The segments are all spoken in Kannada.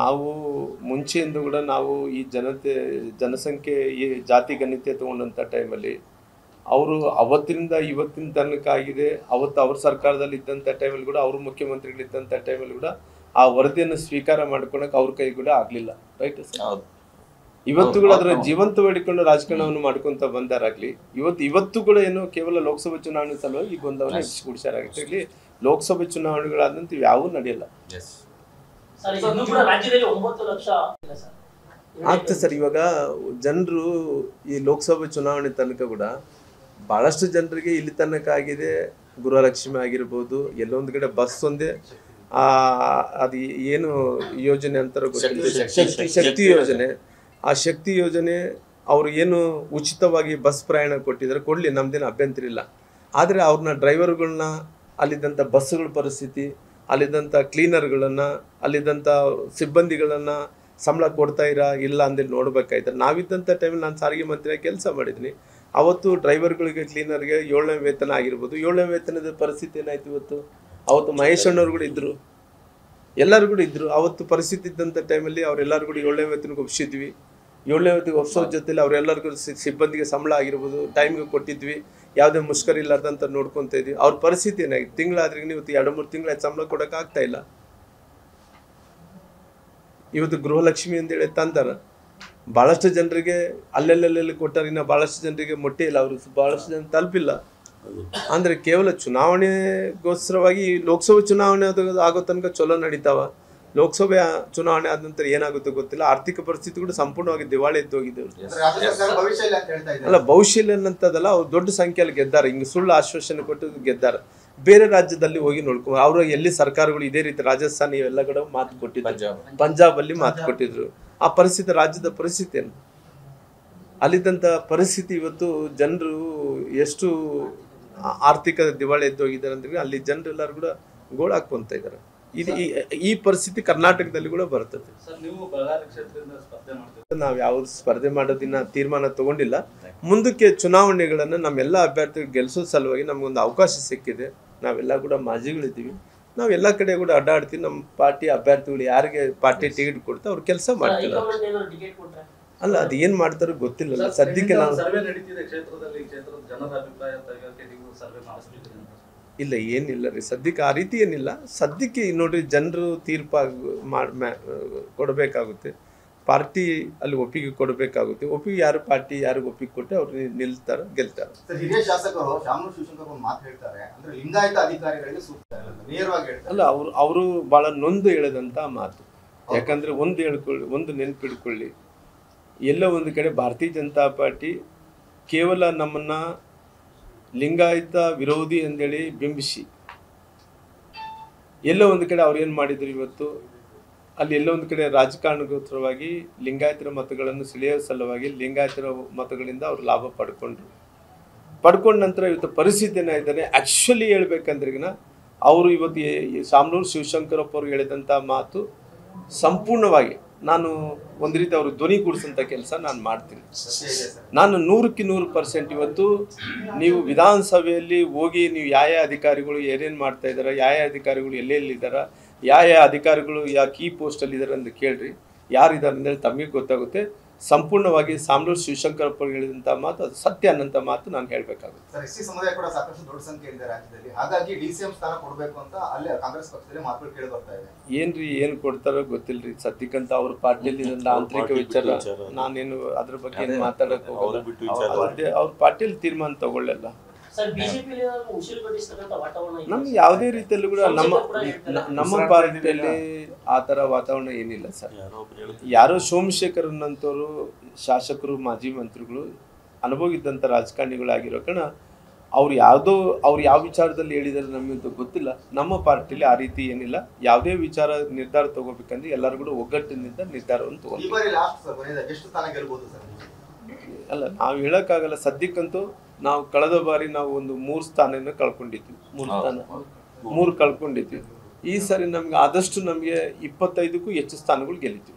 ನಾವು ಮುಂಚೆಯಿಂದ ಕೂಡ ನಾವು ಈ ಜನಸಂಖ್ಯೆ ಈ ಜಾತಿ ಗಣಿತ ತಗೊಂಡಂತ ಟೈಮಲ್ಲಿ ಅವರು ಅವತ್ತಿನಿಂದ ಇವತ್ತಿನ ತನಕ ಆಗಿದೆ. ಅವತ್ತು ಅವ್ರ ಸರ್ಕಾರದಲ್ಲಿ ಇದ್ದಂಥ ಟೈಮಲ್ಲಿ ಕೂಡ ಅವರು ಮುಖ್ಯಮಂತ್ರಿಗಳಿದ್ದಂಥ ಟೈಮಲ್ಲಿ ಕೂಡ ಆ ವರದಿಯನ್ನು ಸ್ವೀಕಾರ ಮಾಡ್ಕೊಳಕ್ಕೆ ಅವ್ರ ಕೈ ಕೂಡ ಆಗಲಿಲ್ಲ, ರೈಟ್ ಸರ್. ಇವತ್ತು ಕೂಡ ಅದರ ಜೀವಂತವಾಡಿಕೊಂಡು ರಾಜಕಾರಣವನ್ನು ಮಾಡ್ಕೊಂತ ಬಂದಾರಾಗ್ಲಿ, ಇವತ್ತು ಕೂಡ ಏನು ಕೇವಲ ಲೋಕಸಭಾ ಚುನಾವಣೆ ಸಲುವಾಗಿ ಈ ಗೊಂದಲವನ್ನು ಹೆಚ್ಚು ಕೂಡಿಸಾರಾಗಲಿ. ಲೋಕಸಭಾ ಚುನಾವಣೆಗಳಾದಂತ ಯಾವೂ ನಡೆಯಲ್ಲ ಆಗ್ತದೆ ಸರ್. ಇವಾಗ ಜನರು ಈ ಲೋಕಸಭಾ ಚುನಾವಣೆ ತನಕ ಕೂಡ ಬಹಳಷ್ಟು ಜನರಿಗೆ ಇಲ್ಲಿ ತನಕ ಆಗಿದೆ, ಗೃಹಲಕ್ಷ್ಮಿ ಆಗಿರ್ಬೋದು, ಎಲ್ಲೊಂದು ಕಡೆ ಬಸ್ ಒಂದೇ, ಅದು ಏನು ಯೋಜನೆ ಅಂತಾರ ಗೊತ್ತಿಲ್ಲ, ಶಕ್ತಿ ಯೋಜನೆ. ಆ ಶಕ್ತಿ ಯೋಜನೆ ಅವ್ರು ಏನು ಉಚಿತವಾಗಿ ಬಸ್ ಪ್ರಯಾಣ ಕೊಟ್ಟಿದ್ದಾರೆ, ಕೊಡಲಿ, ನಮ್ದೇನು ಅಭ್ಯಂತರ ಇಲ್ಲ. ಆದರೆ ಅವ್ರನ್ನ ಡ್ರೈವರ್ಗಳನ್ನ, ಅಲ್ಲಿದ್ದಂಥ ಬಸ್ಸುಗಳ ಪರಿಸ್ಥಿತಿ, ಅಲ್ಲಿದ್ದಂಥ ಕ್ಲೀನರ್ಗಳನ್ನು, ಅಲ್ಲಿದ್ದಂಥ ಸಿಬ್ಬಂದಿಗಳನ್ನು ಸಂಬಳ ಕೊಡ್ತಾಯಿರಾ ಇಲ್ಲ ಅಂದೇಳಿ ನೋಡ್ಬೇಕಾಯ್ತಾರೆ. ನಾವಿದ್ದಂಥ ಟೈಮಲ್ಲಿ ನಾನು ಸಾರಿಗೆ ಮಂತ್ರಿಯಾಗಿ ಕೆಲಸ ಮಾಡಿದ್ದೀನಿ. ಅವತ್ತು ಡ್ರೈವರ್ಗಳಿಗೆ, ಕ್ಲೀನರ್ಗೆ 7ನೇ ವೇತನ ಆಗಿರ್ಬೋದು. 7ನೇ ವೇತನದ ಪರಿಸ್ಥಿತಿ ಏನಾಯ್ತು ಇವತ್ತು? ಅವತ್ತು ಮಹೇಶ್ ಅಣ್ಣವ್ರು ಕೂಡ ಇದ್ದರು, ಎಲ್ಲರೂ ಕೂಡ ಇದ್ದರು. ಅವತ್ತು ಪರಿಸ್ಥಿತಿ ಇದ್ದಂಥ ಟೈಮಲ್ಲಿ ಅವರೆಲ್ಲರೂ ಕೂಡ 7ನೇ ವೇತನಕ್ಕೆ ಒಪ್ಸಿದ್ವಿ. 7ನೇ ವೇತನಕ್ಕೆ ಒಪ್ಸೋ ಜೊತೆಲಿ ಅವರೆಲ್ಲರಿಗೂ ಸಿಬ್ಬಂದಿಗೆ ಸಂಬಳ ಆಗಿರ್ಬೋದು ಟೈಮ್ಗೆ ಕೊಟ್ಟಿದ್ವಿ, ಯಾವುದೇ ಮುಷ್ಕರ ಇಲ್ಲಾರ್ದಂತ ನೋಡ್ಕೊತಾ ಇದ್ವಿ. ಅವ್ರ ಪರಿಸ್ಥಿತಿ ಏನಾಗಿತ್ತು? ತಿಂಗಳಾದ್ರೂ ಇವತ್ತು 2-3 ತಿಂಗಳ ಸಂಬಳ ಕೊಡೋಕ್ಕಾಗ್ತಾ ಇಲ್ಲ. ಇವತ್ತು ಗೃಹಲಕ್ಷ್ಮಿ ಅಂತೇಳಿ ತಂದಾರ, ಭಾಳಷ್ಟು ಜನರಿಗೆ ಅಲ್ಲೆಲ್ಲೆಲ್ಲೆಲ್ಲಿ ಕೊಟ್ಟಾರ, ಇನ್ನು ಭಾಳಷ್ಟು ಜನರಿಗೆ ಮೊಟ್ಟೆ ಇಲ್ಲ, ಅವರು ಭಾಳಷ್ಟು ಜನ ತಲುಪಿಲ್ಲ. ಅಂದರೆ ಕೇವಲ ಚುನಾವಣೆಗೋಸ್ಕರವಾಗಿ ಲೋಕಸಭೆ ಚುನಾವಣೆ ಆಗೋ ತನಕ ಚಲೋ ನಡೀತಾವ. ಲೋಕಸಭೆ ಚುನಾವಣೆ ಆದ ನಂತರ ಏನಾಗುತ್ತೋ ಗೊತ್ತಿಲ್ಲ. ಆರ್ಥಿಕ ಪರಿಸ್ಥಿತಿ ಕೂಡ ಸಂಪೂರ್ಣವಾಗಿ ದಿವಾಳಿ ಎದ್ದು ಹೋಗಿದ್ದೇವೆ. ಅಲ್ಲ, ಭವಿಷ್ಯ ಇಲ್ಲ ಅನ್ನಂತದಲ್ಲ, ಅವ್ರು ದೊಡ್ಡ ಸಂಖ್ಯೆಯಲ್ಲಿ ಗೆದ್ದಾರೆ, ಹಿಂಗೆ ಸುಳ್ಳು ಆಶ್ವಾಸನೆ ಕೊಟ್ಟು ಗೆದ್ದಾರೆ. ಬೇರೆ ರಾಜ್ಯದಲ್ಲಿ ಹೋಗಿ ನೋಡ್ಕೊ, ಅವರು ಎಲ್ಲಿ ಸರ್ಕಾರಗಳು ಇದೇ ರೀತಿ ರಾಜಸ್ಥಾನ ಇವೆಲ್ಲ ಕಡೆ ಮಾತು ಕೊಟ್ಟಿದ್ರು, ಪಂಜಾಬಲ್ಲಿ ಮಾತು ಕೊಟ್ಟಿದ್ರು. ಆ ಪರಿಸ್ಥಿತಿ, ರಾಜ್ಯದ ಪರಿಸ್ಥಿತಿ ಏನು, ಅಲ್ಲಿದ್ದಂಥ ಪರಿಸ್ಥಿತಿ, ಇವತ್ತು ಜನರು ಎಷ್ಟು ಆರ್ಥಿಕ ದಿವಾಳಿ ಎದ್ದು ಹೋಗಿದ್ದಾರೆ ಅಂದ್ರೆ ಅಲ್ಲಿ ಜನರು ಎಲ್ಲರೂ ಕೂಡ ಗೋಳಾಕೊಂತ ಇದ್ದಾರೆ. ಇದು ಈ ಪರಿಸ್ಥಿತಿ ಕರ್ನಾಟಕದಲ್ಲಿ ಕೂಡ ಬರ್ತದೆ. ನಾವು ಯಾವ್ದು ಸ್ಪರ್ಧೆ ಮಾಡೋದಿನ್ನ ತೀರ್ಮಾನ ತಗೊಂಡಿಲ್ಲ. ಮುಂದಕ್ಕೆ ಚುನಾವಣೆಗಳನ್ನ ನಮ್ಮೆಲ್ಲ ಅಭ್ಯರ್ಥಿಗಳು ಗೆಲ್ಸೋ ಸಲುವಾಗಿ ನಮ್ಗೊಂದು ಅವಕಾಶ ಸಿಕ್ಕಿದೆ. ನಾವೆಲ್ಲ ಕೂಡ ಮಾಜಿಗಳಿದ್ದೀವಿ, ನಾವೆಲ್ಲ ಕಡೆ ಕೂಡ ಅಡ್ಡಾಡ್ತೀವಿ. ನಮ್ಮ ಪಾರ್ಟಿ ಅಭ್ಯರ್ಥಿಗಳು ಯಾರಿಗೆ ಪಾರ್ಟಿ ಟಿಕೆಟ್ ಕೊಡ್ತಾ ಅವ್ರು ಕೆಲಸ ಮಾಡ್ತಾರೆ. ಅಲ್ಲ, ಅದು ಏನ್ ಮಾಡ್ತಾರೋ ಗೊತ್ತಿಲ್ಲ ಸದ್ಯಕ್ಕೆ. ನಾವು ಇಲ್ಲ, ಏನಿಲ್ಲ ರೀ ಸದ್ಯಕ್ಕೆ, ಆ ರೀತಿ ಏನಿಲ್ಲ ಸದ್ಯಕ್ಕೆ. ನೋಡ್ರಿ, ಜನರು ತೀರ್ಪಾಗಿ ಕೊಡಬೇಕಾಗುತ್ತೆ, ಪಾರ್ಟಿ ಅಲ್ಲಿ ಒಪ್ಪಿಗೆ ಕೊಡಬೇಕಾಗುತ್ತೆ. ಒಪ್ಪಿಗೆ ಯಾರು ಪಾರ್ಟಿ ಯಾರಿಗೆ ಒಪ್ಪಿಗೆ ಕೊಟ್ಟರೆ ಅವ್ರು ನಿಲ್ತಾರೆ, ಗೆಲ್ತಾರೆ. ಹಿರಿಯ ಶಾಸಕರು ಶಾಮನೂರು ಶಿವಶಂಕರ್ ಮಾತು ಹೇಳ್ತಾರೆ ಅಂದ್ರೆ ಲಿಂಗಾಯತ ಅಧಿಕಾರಿಗಳಿಗೆ ಸೂಕ್ತ ಇಲ್ಲ, ನೇರವಾಗಿ ಹೇಳ್ತಾರೆ. ಅಲ್ಲ, ಅವರು ಬಹಳ ನೊಂದು ಹೇಳದಂತ ಮಾತು. ಯಾಕಂದ್ರೆ ಒಂದು ನೆನಪಿಡ್ಕೊಳ್ಳಿ, ಎಲ್ಲ ಒಂದು ಕಡೆ ಭಾರತೀಯ ಜನತಾ ಪಾರ್ಟಿ ಕೇವಲ ನಮ್ಮನ್ನ ಲಿಂಗಾಯತ ವಿರೋಧಿ ಅಂತೇಳಿ ಬಿಂಬಿಸಿ ಎಲ್ಲೋ ಒಂದು ಕಡೆ ಅವ್ರು ಏನು ಮಾಡಿದ್ರು, ಇವತ್ತು ಅಲ್ಲಿ ಎಲ್ಲೋ ಒಂದು ಕಡೆ ರಾಜಕಾರಣಗೋತ್ರವಾಗಿ ಲಿಂಗಾಯತರ ಮತಗಳನ್ನು ಸೆಳೆಯೋ ಸಲುವಾಗಿ ಲಿಂಗಾಯತರ ಮತಗಳಿಂದ ಅವರು ಲಾಭ ಪಡ್ಕೊಂಡ ನಂತರ ಇವತ್ತು ಪರಿಸ್ಥಿತಿ ಏನಾಯ್ತಾನೆ. ಆ್ಯಕ್ಚುಲಿ ಹೇಳ್ಬೇಕಂದ್ರಿಗಿನ ಅವರು ಇವತ್ತು ಶಾಮನೂರು ಶಿವಶಂಕರಪ್ಪ ಅವ್ರು ಹೇಳಿದಂಥ ಮಾತು ಸಂಪೂರ್ಣವಾಗಿ ನಾನು ಒಂದು ರೀತಿ ಅವರು ಧ್ವನಿ ಕೂಡಿಸಂಥ ಕೆಲಸ ನಾನು ಮಾಡ್ತೀನಿ. ನಾನು 100% ಇವತ್ತು ನೀವು ವಿಧಾನಸಭೆಯಲ್ಲಿ ಹೋಗಿ ನೀವು ಯಾವ ಅಧಿಕಾರಿಗಳು ಏನೇನು ಮಾಡ್ತಾ ಇದ್ದಾರೆ, ಯಾವ ಅಧಿಕಾರಿಗಳು ಎಲ್ಲೆಲ್ಲಿದ್ದಾರೆ, ಯಾವ ಅಧಿಕಾರಿಗಳು ಯಾವ ಕೀ ಪೋಸ್ಟಲ್ಲಿ ಇದ್ದಾರೆ ಅಂತ ಕೇಳಿರಿ, ಯಾರಿದ್ದಾರೆ ಅಂತೇಳಿ ತಮಗೆ ಗೊತ್ತಾಗುತ್ತೆ. ಸಂಪೂರ್ಣವಾಗಿ ಶಾಮನೂರು ಶಿವಶಂಕರಪ್ಪ ಹೇಳಿದಂಥ ಮಾತು ಅದು ಸತ್ಯ ಅನ್ನೋಂಥ ಮಾತು ನಾನು ಹೇಳಬೇಕಾಗುತ್ತೆ. ಎಸ್ಸಿ ಸಮುದಾಯ ಕೂಡ ಸಾಕಷ್ಟು ದೊಡ್ಡ ಸಂಖ್ಯೆ ಇದೆ ರಾಜ್ಯದಲ್ಲಿ, ಹಾಗಾಗಿ ಡಿಸಿಎಂ ಸ್ಥಾನ ಕೊಡಬೇಕು ಅಂತ ಅಲ್ಲೇ ಕಾಂಗ್ರೆಸ್ ಪಕ್ಷದಲ್ಲಿ ಮಾತುಗಳು ಕೇಳಿ ಬರ್ತಾ ಇದೆ. ಏನ್ರಿ ಏನು ಕೊಡ್ತಾರೋ ಗೊತ್ತಿಲ್ಲರಿ ಸದ್ಯಕ್ಕಂತ. ಅವ್ರ ಪಾರ್ಟಿಯಲ್ಲಿ ಆಂತರಿಕ ವಿಚಾರ, ನಾನೇನು ಅದ್ರ ಬಗ್ಗೆ ಏನು ಮಾತಾಡಕ್ಕೆ ಹೋಗೋಲ್ಲ. ಅವ್ರ ಪಾರ್ಟಿಯಲ್ಲಿ ತೀರ್ಮಾನ ತಗೊಳ್ಳಲ್ಲ. ನಮ್ಗೆ ಯಾವುದೇ ರೀತಿಯಲ್ಲೂ ಕೂಡ ನಮ್ಮ ಪಾರ್ಟಿಯಲ್ಲಿ ಆ ಥರ ವಾತಾವರಣ ಏನಿಲ್ಲ ಸರ್. ಯಾರೋ ಸೋಮಶೇಖರನ್ನಂಥವ್ರು ಶಾಸಕರು, ಮಾಜಿ ಮಂತ್ರಿಗಳು, ಅನುಭವಿದ್ದಂಥ ರಾಜಕಾರಣಿಗಳಾಗಿರೋ ಕಾರಣ ಅವ್ರು ಯಾವ ವಿಚಾರದಲ್ಲಿ ಹೇಳಿದಾರೆ ನಮಗಂತೂ ಗೊತ್ತಿಲ್ಲ. ನಮ್ಮ ಪಾರ್ಟಿಲಿ ಆ ರೀತಿ ಏನಿಲ್ಲ. ಯಾವುದೇ ವಿಚಾರ ನಿರ್ಧಾರ ತಗೋಬೇಕಂದ್ರೆ ಎಲ್ಲರೂ ಕೂಡ ಒಗ್ಗಟ್ಟಿನಿಂದ ನಿರ್ಧಾರವನ್ನು ತಗೋಬೇಕು. ಅಲ್ಲ, ನಾವು ಹೇಳೋಕ್ಕಾಗಲ್ಲ ಸದ್ಯಕ್ಕಂತೂ. ನಾವು ಕಳೆದ ಬಾರಿ ಒಂದು 3 ಸ್ಥಾನವನ್ನು ಕಳ್ಕೊಂಡಿದ್ವಿ, 3 ಕಳ್ಕೊಂಡಿದ್ವಿ. ಈ ಸಾರಿ ನಮ್ಗೆ ಆದಷ್ಟು ನಮಗೆ 25ಕ್ಕೂ ಹೆಚ್ಚು ಸ್ಥಾನಗಳು ಗೆಲ್ಲಿದ್ವಿ.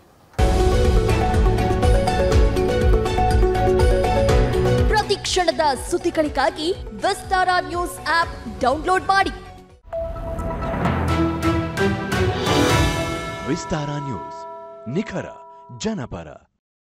ಪ್ರತಿ ಕ್ಷಣದ ಸುದ್ದಿಗಳಿಗಾಗಿ ವಿಸ್ತಾರ ನ್ಯೂಸ್ ಆಪ್ ಡೌನ್ಲೋಡ್ ಮಾಡಿ. ವಿಸ್ತಾರ ನ್ಯೂಸ್ ನಿಖರ ಜನಪರ.